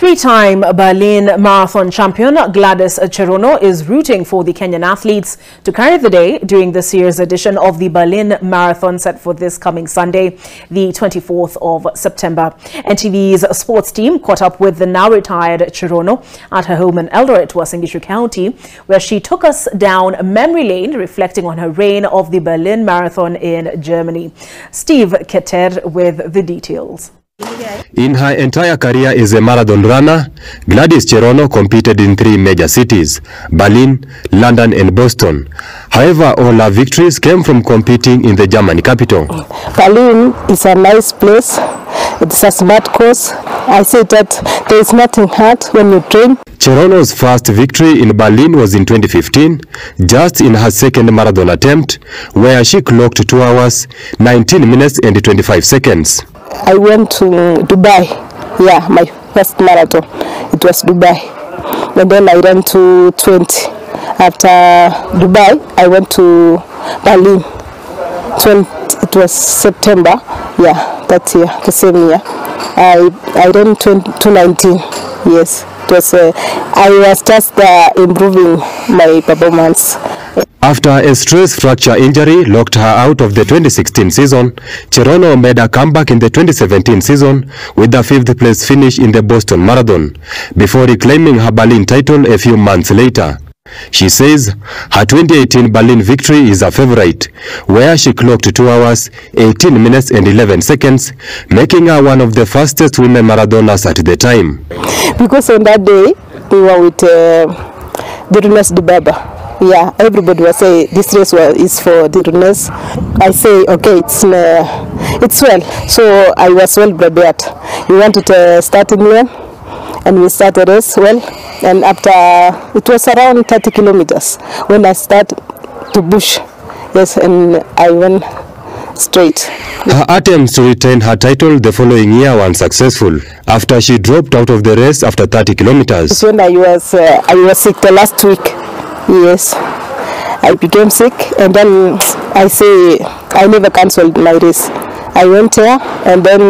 Three-time Berlin Marathon champion Gladys Cherono is rooting for the Kenyan athletes to carry the day during this year's edition of the Berlin Marathon set for this coming Sunday, the 24th of September. NTV's sports team caught up with the now-retired Cherono at her home in Eldoret, Uasin Gishu County, where she took us down memory lane, reflecting on her reign of the Berlin Marathon in Germany. Steve Keter with the details. In her entire career as a marathon runner, Gladys Cherono competed in three major cities, Berlin, London and Boston. However, all her victories came from competing in the German capital. Berlin is a nice place. It's a smart course. I say that there is nothing hard when you train. Cherono's first victory in Berlin was in 2015, just in her second marathon attempt, where she clocked 2 hours, 19 minutes and 25 seconds. I went to Dubai, yeah, my first marathon, it was Dubai, and then I ran to 20. After Dubai, I went to Berlin, 20, it was September, yeah, that year, the same year. I ran 2:19, yes, it was, I was just improving my performance. After a stress fracture injury locked her out of the 2016 season, Cherono made a comeback in the 2017 season with a 5th-place finish in the Boston Marathon, before reclaiming her Berlin title a few months later. She says her 2018 Berlin victory is a favorite, where she clocked 2 hours, 18 minutes and 11 seconds, making her one of the fastest women marathoners at the time. Because on that day, we were with the Runes Dubaba. Yeah, everybody will say this race is for the Runes. I say, okay, it's well. So I was well prepared. We went to the starting lane and we started the race well. And after, it was around 30 kilometers when I started to push. Yes, and I went straight. Her attempts to retain her title the following year were unsuccessful, after she dropped out of the race after 30 kilometers. It's when I was sick the last week. Yes, I became sick, and then I say I never cancelled my race. I went there, and then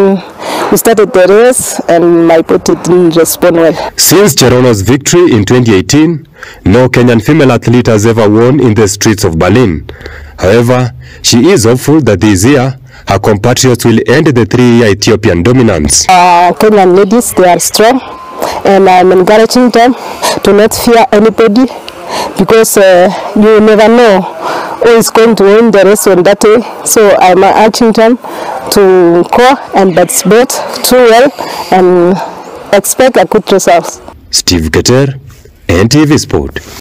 we started the race, and my body didn't respond well. Since Cherono's victory in 2018, no Kenyan female athlete has ever won in the streets of Berlin. However, she is hopeful that this year, her compatriots will end the 3-year Ethiopian dominance. Kenyan ladies, they are strong, and I'm encouraging them to not fear anybody, because you never know who is going to win the race on that day. So I'm urging them to go and participate too well and expect a good result. Steve Gatter, NTV Sport.